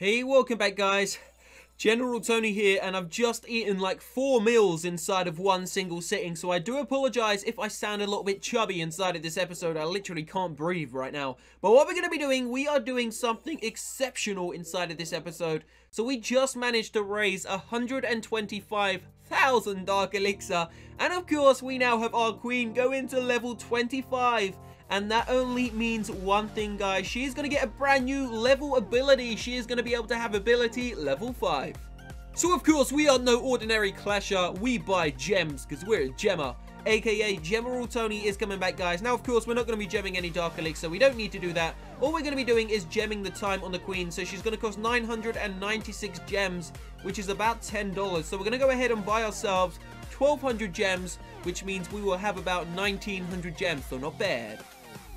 Hey, welcome back guys, General Tony here, and I've just eaten like 4 meals inside of one single sitting, so I do apologize if I sound a little bit chubby inside of this episode. I literally can't breathe right now. But what we're going to be doing, we are doing something exceptional inside of this episode. So we just managed to raise 125,000 Dark Elixir, and of course we now have our queen go into level 25. And that only means one thing, guys. She's going to get a brand new level ability. She is going to be able to have ability level 5. So, of course, we are no ordinary clasher. We buy gems because we're a gemmer. AKA General Tony is coming back, guys. Now, of course, we're not going to be gemming any Dark Elixir. We don't need to do that. All we're going to be doing is gemming the time on the queen. So, she's going to cost 996 gems, which is about $10. So, we're going to go ahead and buy ourselves 1,200 gems, which means we will have about 1,900 gems. So, not bad.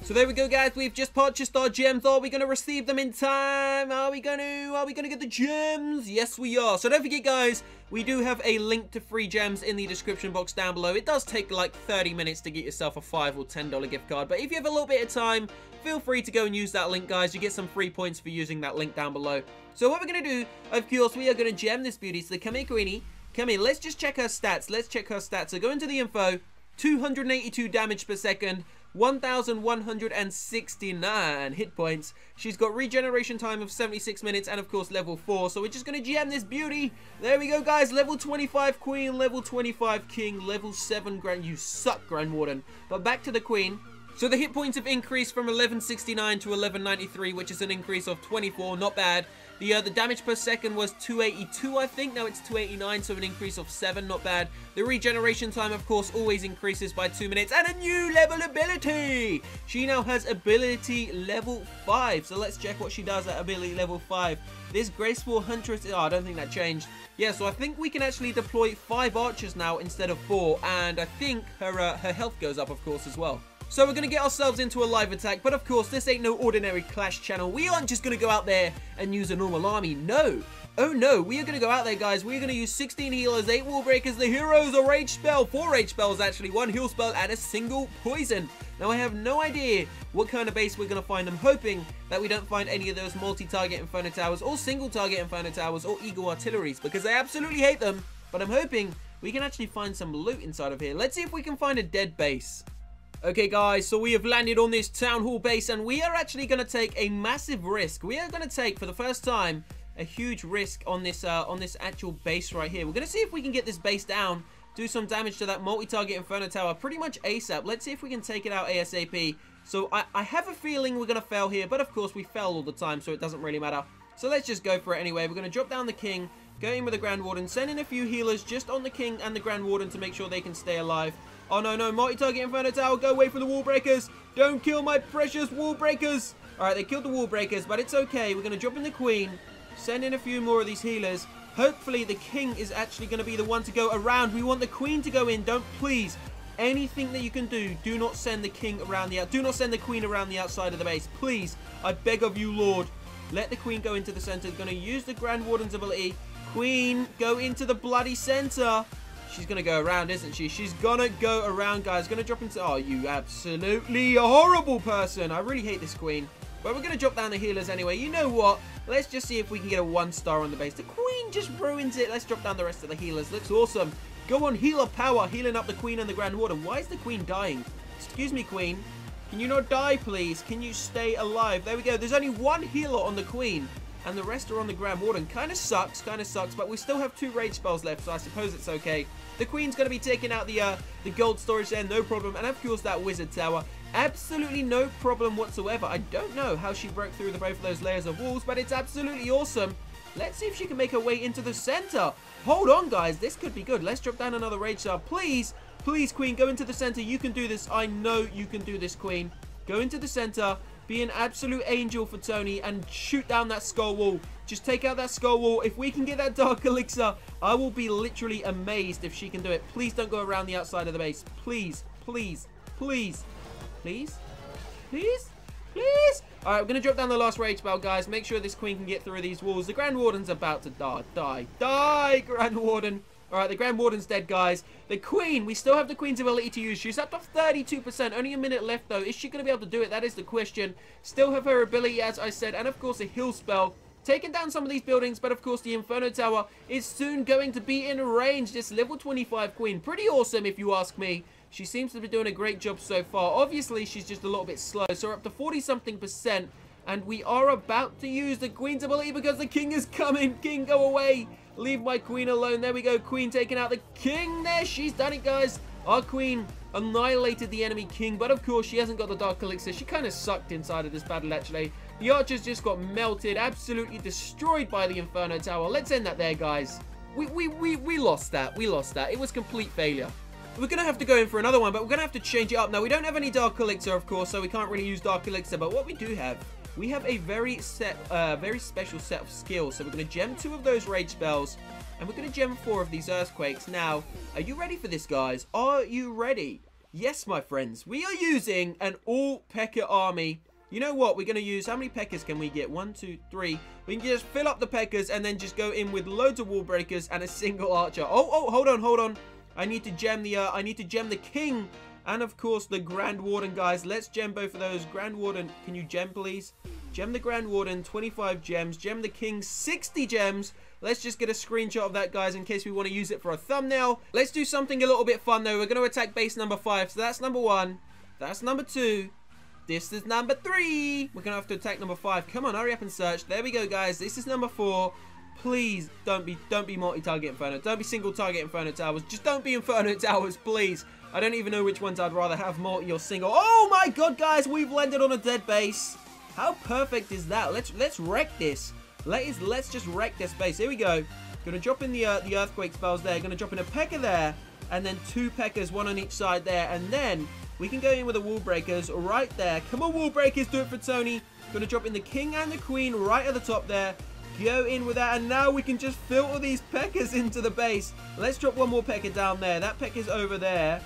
So there we go, guys. We've just purchased our gems. Are we going to receive them in time? Are we going to get the gems? Yes, we are. So don't forget, guys, we do have a link to free gems in the description box down below. It does take like 30 minutes to get yourself a $5 or $10 gift card. But if you have a little bit of time, feel free to go and use that link, guys. You get some free points for using that link down below. So what we're going to do, of course, we are going to gem this beauty. So come here, Queenie. Come here. Let's just check her stats. Let's check her stats. So go into the info. 282 damage per second. 1,169 hit points. She's got regeneration time of 76 minutes and, of course, level 4. So we're just going to gem this beauty. There we go, guys. Level 25 queen, level 25 king, level 7 grand. You suck, Grand Warden. But back to the queen. So the hit points have increased from 1169 to 1193, which is an increase of 24. Not bad. The damage per second was 282, I think. Now it's 289, so an increase of 7. Not bad. The regeneration time, of course, always increases by 2 minutes. And a new level ability! She now has ability level 5. So let's check what she does at ability level 5. This graceful huntress... Oh, I don't think that changed. Yeah, so I think we can actually deploy 5 archers now instead of 4. And I think her health goes up, of course, as well. So we're going to get ourselves into a live attack, but of course this ain't no ordinary Clash channel. We aren't just going to go out there and use a normal army, no. Oh no, we are going to go out there, guys. We're going to use 16 healers, 8 wall breakers, the heroes, a rage spell, 4 rage spells actually, 1 heal spell, and a single poison. Now I have no idea what kind of base we're going to find. I'm hoping that we don't find any of those multi-target Inferno Towers or single-target Inferno Towers or Eagle Artilleries because I absolutely hate them, but I'm hoping we can actually find some loot inside of here. Let's see if we can find a dead base. Okay guys, so we have landed on this town hall base and we are actually going to take a massive risk. We are going to take, for the first time, a huge risk on this actual base right here. We're going to see if we can get this base down, do some damage to that multi-target Inferno Tower pretty much ASAP. Let's see if we can take it out ASAP. So I have a feeling we're going to fail here, but of course we fail all the time, so it doesn't really matter. So let's just go for it anyway. We're going to drop down the king, go in with the Grand Warden, send in a few healers just on the king and the Grand Warden to make sure they can stay alive. Oh, no, no. Multi-target Inferno Tower. Go away from the wall breakers. Don't kill my precious wall breakers. All right, they killed the wall breakers, but it's okay. We're going to drop in the queen, send in a few more of these healers. Hopefully, the king is actually going to be the one to go around. We want the queen to go in. Don't, please. Anything that you can do, do not send the king around the... Do not send the queen around the outside of the base. Please. I beg of you, Lord. Let the queen go into the center. Going to use the Grand Warden's ability. Queen, go into the bloody center. She's going to go around, isn't she? She's going to go around, guys. Going to drop into... Oh, you absolutely horrible person. I really hate this queen. But we're going to drop down the healers anyway. You know what? Let's just see if we can get a 1-star on the base. The queen just ruins it. Let's drop down the rest of the healers. Looks awesome. Go on, healer power. Healing up the queen and the Grand Warden. Why is the queen dying? Excuse me, queen. Can you not die, please? Can you stay alive? There we go. There's only 1 healer on the queen. And the rest are on the Grand Warden. Kind of sucks, but we still have 2 rage spells left, so I suppose it's okay. The queen's going to be taking out the gold storage there, no problem. And of course, that wizard tower, absolutely no problem whatsoever. I don't know how she broke through both of those layers of walls, but it's absolutely awesome. Let's see if she can make her way into the center. Hold on, guys. This could be good. Let's drop down another rage star. Please, please, queen, go into the center. You can do this. I know you can do this, queen. Go into the center. Be an absolute angel for Tony and shoot down that skull wall. Just take out that skull wall. If we can get that Dark Elixir, I will be literally amazed if she can do it. Please don't go around the outside of the base. Please, please, please, please, please, please. All right, we're going to drop down the last rage spell, guys. Make sure this queen can get through these walls. The Grand Warden's about to die. Die, die, Grand Warden. All right, the Grand Warden's dead, guys. The queen, we still have the queen's ability to use. She's up to 32%. Only a minute left, though. Is she going to be able to do it? That is the question. Still have her ability, as I said, and, of course, a heal spell. taken down some of these buildings, but of course the Inferno Tower is soon going to be in range. This level 25 queen, pretty awesome if you ask me. She seems to be doing a great job so far. Obviously, she's just a little bit slow, so we're up to 40-something%, and we are about to use the queen's ability because the king is coming. King, go away. Leave my queen alone. There we go. Queen taking out the king there. She's done it, guys. Our queen annihilated the enemy king, but of course she hasn't got the dark elixir. She kind of sucked inside of this battle, actually. The archers just got melted, absolutely destroyed by the Inferno Tower. Let's end that there, guys. We lost that. We lost that. It was complete failure. We're going to have to go in for another one, but we're going to have to change it up. Now, we don't have any dark elixir, of course, so we can't really use dark elixir, but what we do have, we have a very special set of skills. So we're going to gem 2 of those rage spells, and we're going to gem 4 of these earthquakes. Now, are you ready for this, guys? Are you ready? Yes, my friends. We are using an all Pekka army. You know what? We're going to use... How many Pekkas can we get? 1, 2, 3. We can just fill up the Pekkas and then just go in with loads of wall breakers and a single archer. Oh, hold on, hold on. I need to gem the king and, of course, the Grand Warden, guys. Let's gem both of those. Grand Warden, can you gem, please? Gem the Grand Warden, 25 gems. Gem the king, 60 gems. Let's just get a screenshot of that, guys, in case we want to use it for a thumbnail. Let's do something a little bit fun, though. We're going to attack base number 5. So that's number 1. That's number 2. This is number 3. We're going to have to attack number 5. Come on, hurry up and search. There we go, guys. This is number 4. Please don't be multi-target Inferno. Don't be single-target Inferno Towers. Just don't be Inferno Towers, please. I don't even know which ones I'd rather have, multi or single. Oh my god, guys, we've landed on a dead base. How perfect is that? Let's wreck this. Let's just wreck this base. Here we go. Gonna drop in the earthquake spells there. Gonna drop in a Pekka there, and then 2 Pekkas, 1 on each side there, and then we can go in with the wall breakers right there. Come on, wall breakers, do it for Tony. Gonna drop in the king and the queen right at the top there. Go in with that, and now we can just filter these Pekkas into the base. Let's drop 1 more Pekka down there. That Pekka's over there.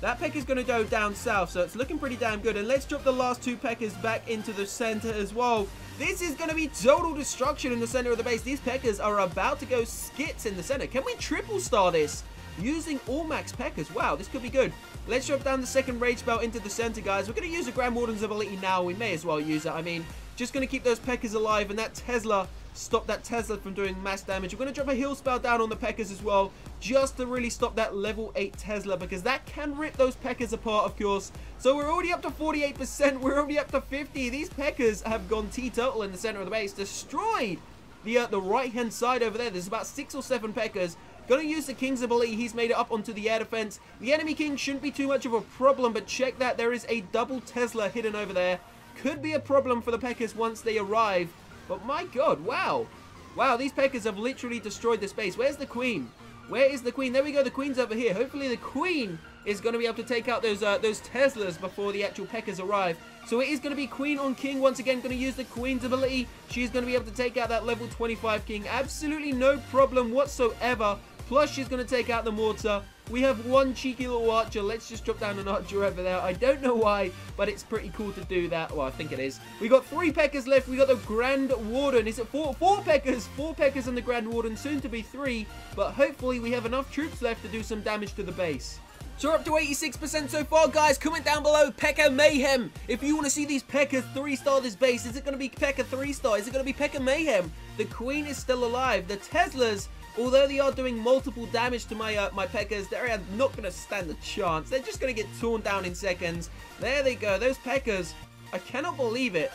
That Pekka's going to go down south, so it's looking pretty damn good. And let's drop the last 2 Pekkas back into the center as well. This is going to be total destruction in the center of the base. These Pekkas are about to go skits in the center. Can we triple star this using all max Pekkas? Wow, this could be good. Let's drop down the 2nd rage belt into the center, guys. We're going to use the Grand Warden's ability now. We may as well use it. I mean, just going to keep those Pekkas alive, and that Tesla... Stop that Tesla from doing mass damage. We're going to drop a heal spell down on the Pekkas as well, just to really stop that level 8 Tesla, because that can rip those Pekkas apart, of course. So we're already up to 48%. We're already up to 50. These Pekkas have gone teetotal in the center of the base, destroyed the right-hand side over there. There's about 6 or 7 Pekkas. Going to use the king's ability. He's made it up onto the air defense. The enemy king shouldn't be too much of a problem, but check that. There is a double Tesla hidden over there. Could be a problem for the Pekkas once they arrive. But my god, wow. Wow, these Pekkas have literally destroyed the space. Where's the queen? Where is the queen? There we go, the queen's over here. Hopefully the queen is going to be able to take out those Teslas before the actual Pekkas arrive. So it is going to be queen on king once again. Going to use the queen's ability. She's going to be able to take out that level 25 king. Absolutely no problem whatsoever. Plus, she's going to take out the mortar. We have 1 cheeky little archer. Let's just drop down an archer over there. I don't know why, but it's pretty cool to do that. Well, I think it is. We got 3 Pekkas left. We got the Grand Warden. Is it 4? 4 Pekkas. 4 Pekkas and the Grand Warden. Soon to be 3. But hopefully, we have enough troops left to do some damage to the base. So we're up to 86% so far, guys. Comment down below, Pekka Mayhem. If you want to see these Pekkas 3-star this base, is it going to be Pekka 3-star? Is it going to be Pekka Mayhem? The queen is still alive. The Teslas... Although they are doing multiple damage to my Pekkas, they are not going to stand a chance. They're just going to get torn down in seconds. There they go. Those Pekkas, I cannot believe it.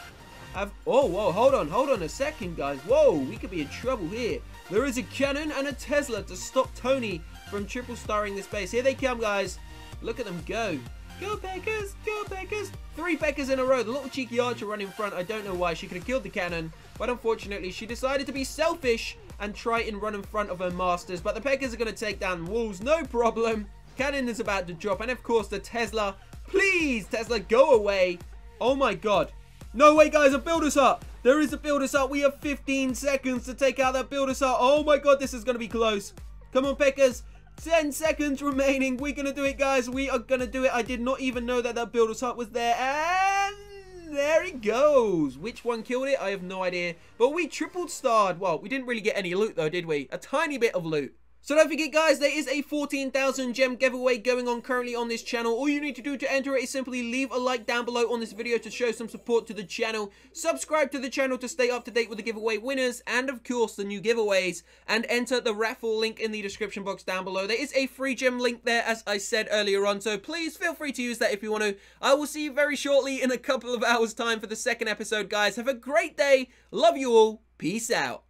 Oh, whoa, hold on a second, guys. Whoa, we could be in trouble here. There is a cannon and a Tesla to stop Tony from triple-starring this base. Here they come, guys. Look at them go. Go, Pekkas. Go, Pekkas. 3 Pekkas in a row. The little cheeky archer ran in front. I don't know why. She could have killed the cannon, but unfortunately, she decided to be selfish and try and run in front of her masters. But the Pekkas are going to take down walls, no problem. Cannon is about to drop, and of course the Tesla. Please, Tesla, go away. Oh my god. No way, guys, a builder's hut. There is a builder's hut. We have 15 seconds to take out that builder's hut. Oh my god, this is going to be close. Come on, Pekkas. 10 seconds remaining. We're going to do it, guys. We are going to do it. I did not even know that builder's hut was there. And... there it goes. Which one killed it? I have no idea. But we triple starred. Well, we didn't really get any loot though, did we? A tiny bit of loot. So don't forget guys, there is a 14,000 gem giveaway going on currently on this channel. All you need to do to enter it is simply leave a like down below on this video to show some support to the channel. Subscribe to the channel to stay up to date with the giveaway winners and of course the new giveaways. And enter the raffle link in the description box down below. There is a free gem link there as I said earlier on. So please feel free to use that if you want to. I will see you very shortly in a couple of hours time for the second episode guys. Have a great day. Love you all. Peace out.